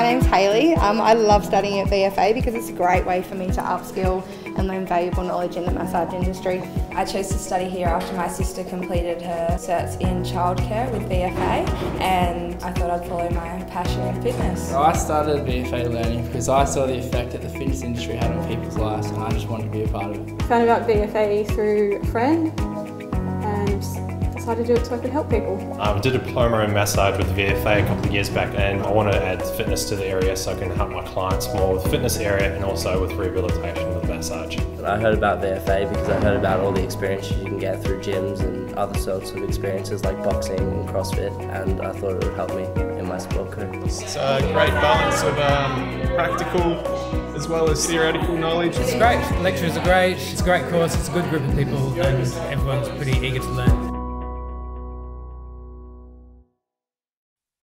My name's Hayley. I love studying at VFA because it's a great way for me to upskill and learn valuable knowledge in the massage industry. I chose to study here after my sister completed her certs in childcare with VFA, and I thought I'd follow my passion in fitness. I started VFA Learning because I saw the effect that the fitness industry had on people's lives, and I just wanted to be a part of it. I found about VFA through a friend and decided to do it so I could help people. I did a diploma in massage with VFA a couple of years back, and I want to add fitness to the area so I can help my clients more with the fitness area and also with rehabilitation with massage. I heard about VFA because I heard about all the experiences you can get through gyms and other sorts of experiences like boxing and CrossFit, and I thought it would help me in my sport career. It's a great balance of practical as well as theoretical knowledge. It's great. Lectures are great. It's a great course. It's a good group of people and everyone's pretty eager to learn.